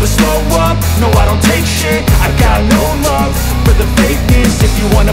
never slow up, no I don't take shit. I've got no love for the fakeness. If you wanna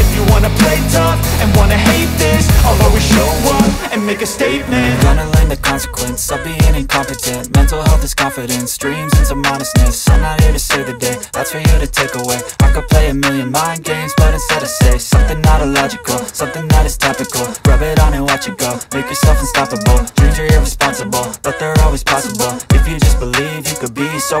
If you wanna play tough and wanna hate this, I'll always show up and make a statement. The consequence of being incompetent. Mental health is confidence, dreams into modestness. I'm not here to save the day, that's for you to take away. I could play a million mind games, but instead I say something not illogical, something that is topical. Rub it on and watch it go, make yourself unstoppable. Dreams are irresponsible, but they're always possible. If you just believe, you could be so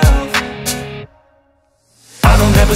I don't ever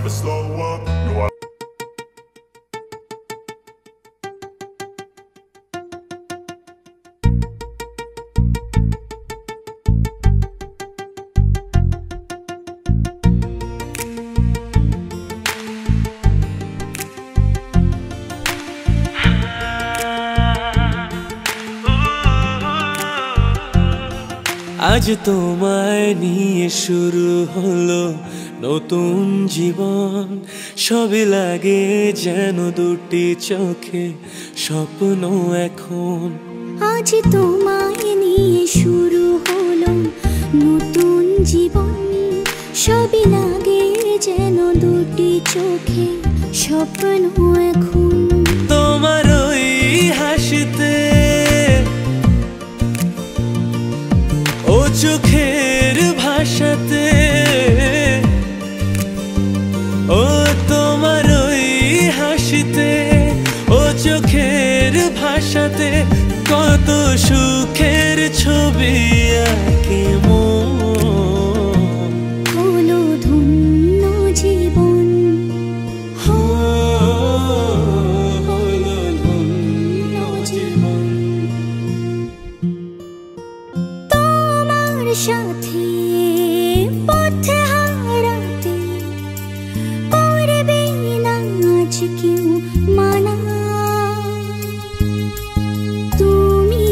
ever slow up, no I... আজ তোমায় নিয়ে শুরু হলো নতুন জীবন, সবে লাগে যেন দুটি চোখে স্বপ্ন এখন। আজ তোমায় নিয়ে শুরু হলো নতুন জীবন, সবে লাগে যেন দুটি চোখে স্বপ্ন এখন। তোমার ওই হাসিতে চোখের ভাষাতে, ও তোমার ওই হাসিতে, ও চোখের ভাষাতে কত সুখের ছবি আঁকে মন। হলো ধন্য জীবন, হলো ধন্য জীবন। সাথে পথে হারাতে পারবে না আজ কেউ মানা। তুমি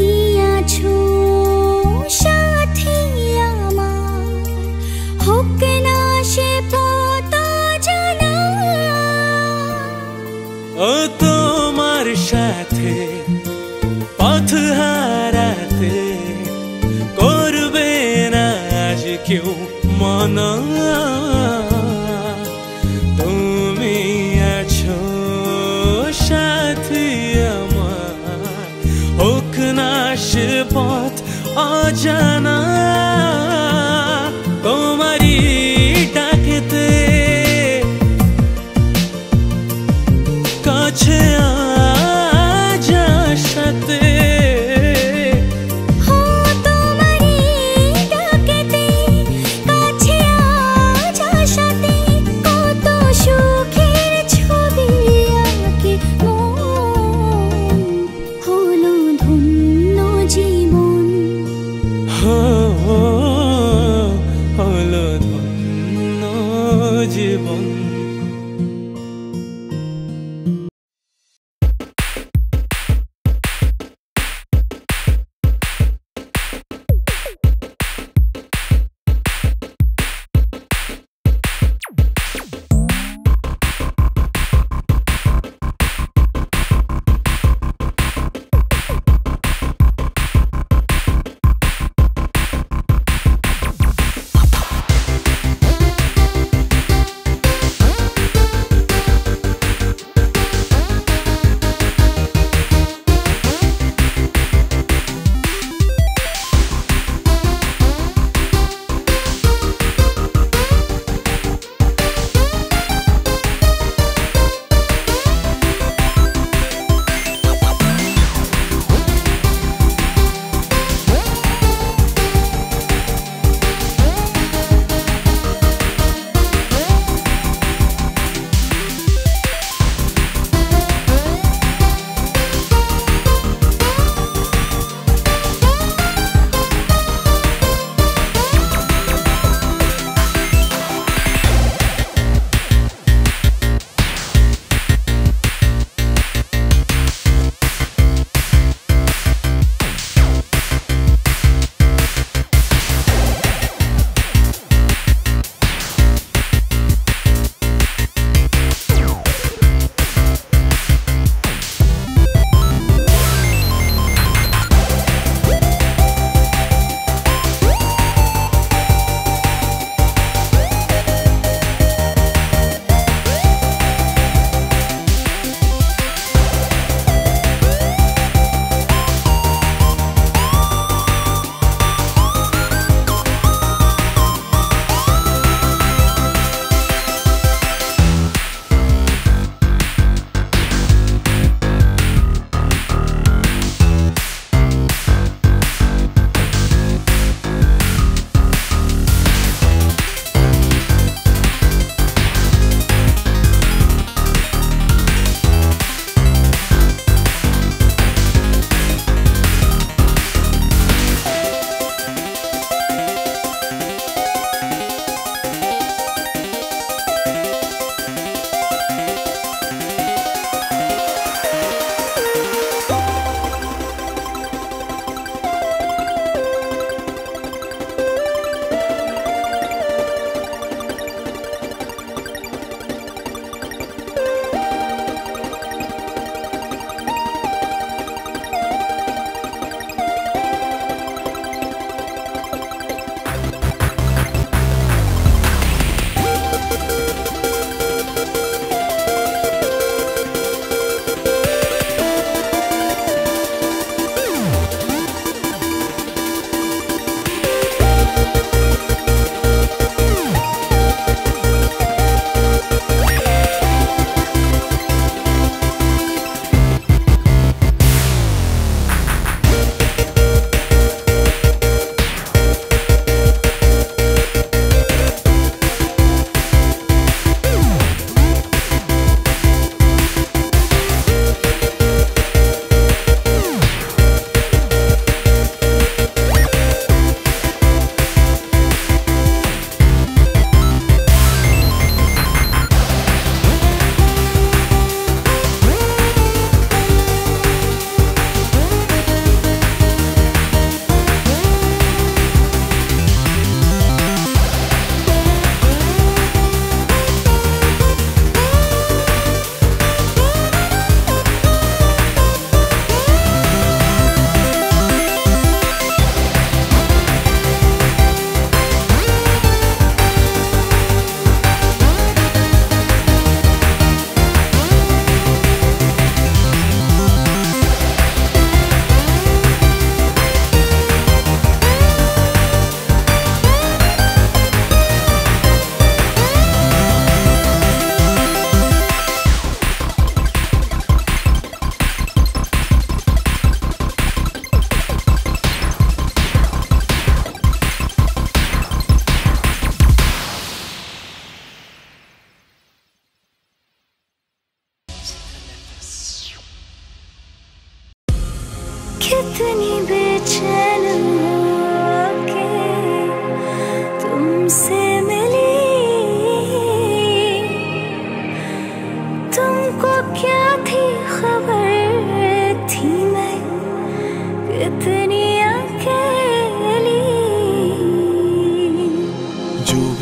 আছো সাথে আমার, হোক না সে পথ জানা। ও তোমার সাথে পথ হারাতে কেউ মানা, তুমি আছো সাথে আমার, হোক না সে পথ অজানা। তোমারই ডাকেতে কাছে জীবন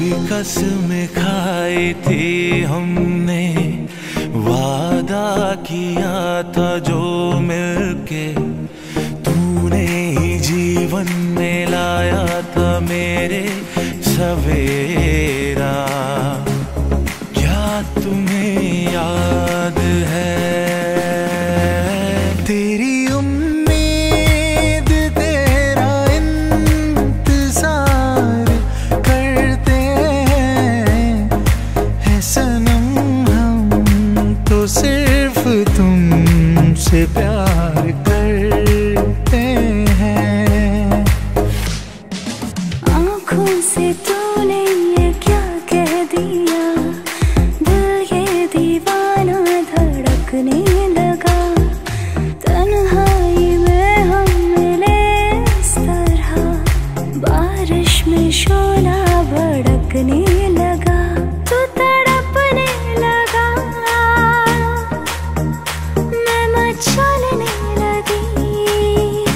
भी कसमें खाई थी हमने, वादा किया था जो मिलके, तूने ही जीवन में लाया था मेरे सवेरा। क्या तुम्हें याद है तेरी सिर्फ तुमसे प्यार करते हैं। आँखों से तूने ये क्या कह दिया, दिल ये दीवाना धड़कने लगा, तन्हाई में हम मिले इस तरह, बारिश में शोला भड़कने लगा, तू तड़पने लगा, चलने लगी,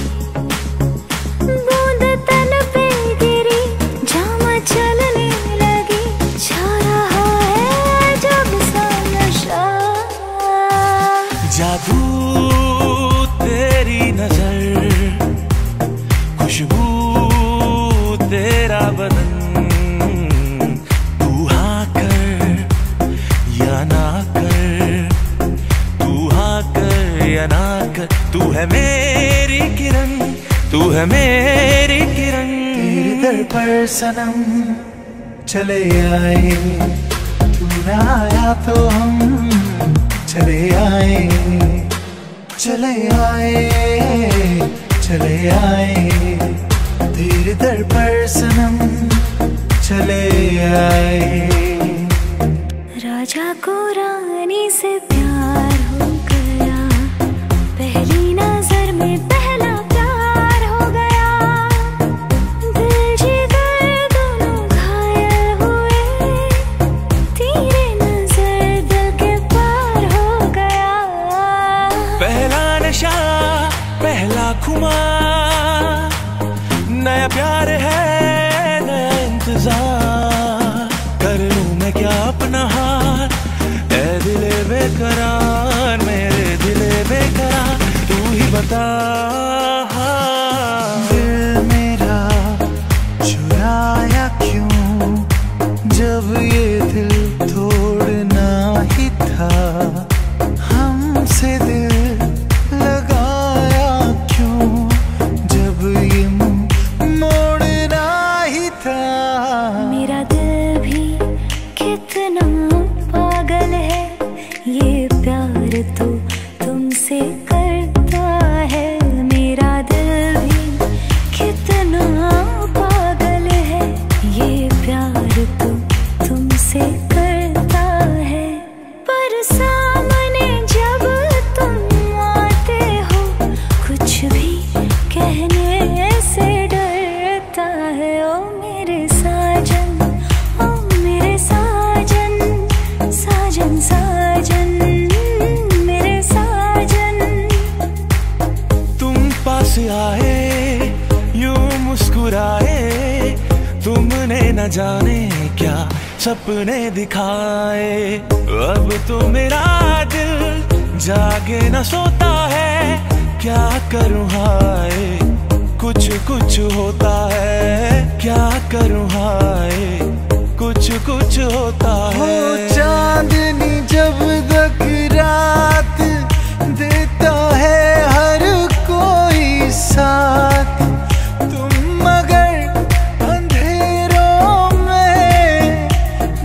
बूंद तन पे गिरी, जामा चलने लगी, छा रहा है जब सा नशा। जादू तेरी नजर, खुशबू तेरा बदन, तू हाँ कर या ना कर, तू है मेरी किरण, तू है मेरी किरण। तेरे दर पर सनम चले आए, तू ना आया तो हम चले आए, चले आए, चले आए, तेरे दर पर सनम चले आए। राजा को रानी से प्यार हो गया, पहली नजर में पहला प्यार हो गया, दिल जिगर दोनों घायल हुए, तेरे नजर दिल के पार हो गया। पहला नशा पहला खुमार, नया प्यार है नया इंतजार, कर लूं मैं क्या अपना हार, ऐ दिल बेकरार, मेरे दिल बेकरार बता। दिल मेरा चुराया क्यों, जब ये दिल तोड़ना ही था, हमसे दिल लगाया क्यों, जब ये मोड़ना ही था। मेरा दिल भी कितना पागल है, ये प्यार तो तुमसे आए यूं मुस्कुराए, तुमने न जाने क्या सपने दिखाए, अब तो मेरा दिल जागे न सोता है, क्या करूँ हाय, कुछ कुछ होता है, क्या करूँ हाय, कुछ कुछ होता है। वो चांदनी जब तक रात देता है हर कोई साथ, तुम मगर अंधेरों में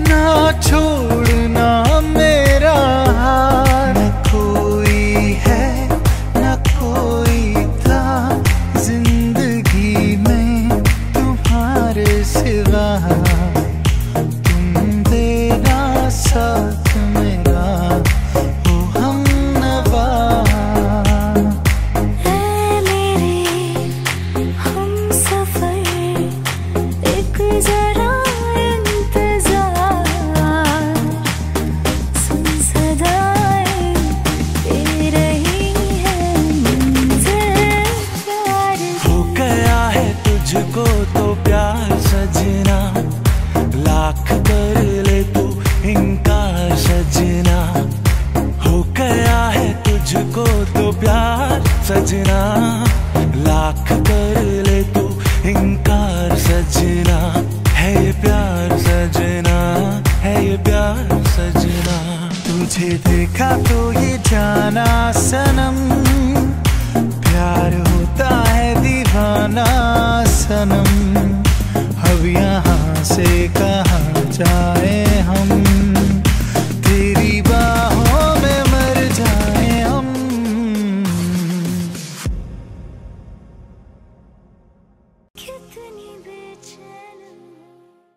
ना छोड़ना मेरा हाथ। न कोई है न कोई था जिंदगी में तुम्हारे सिवा, तुम देना साथ। प्यार सजना है ये प्यार सजना, तुझे देखा तो ये जाना सनम।